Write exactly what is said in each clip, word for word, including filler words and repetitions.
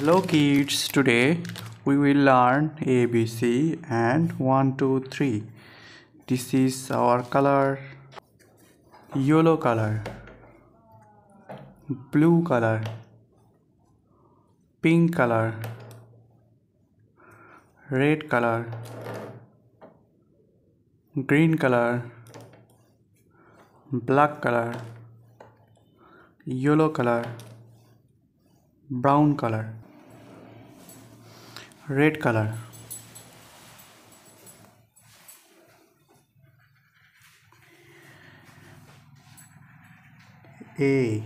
Hello kids, today we will learn A B C and one two three. This is our color: yellow color, blue color, pink color, red color, green color, black color, yellow color, brown color, red color, A,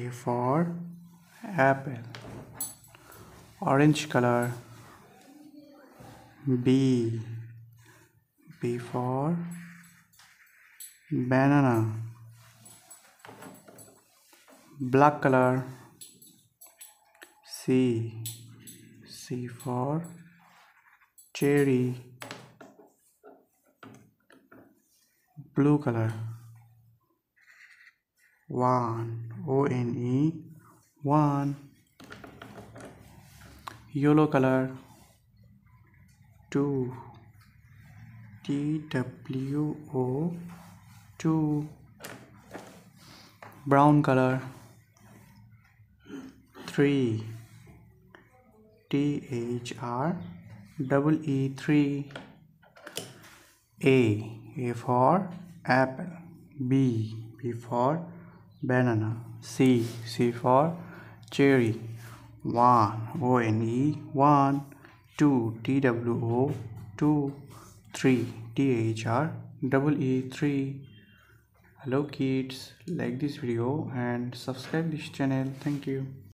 A for apple, orange color, B, B for banana, black color, C, C for cherry, blue color, one, O N E, one, yellow color, two, T W O, two, brown color, three, T H R double E, three, A, A for apple, B, B for banana, C, C for cherry, one, O N E, one, two, T W O, two, three, T H R double E, three. Hello kids, like this video and subscribe this channel. Thank you.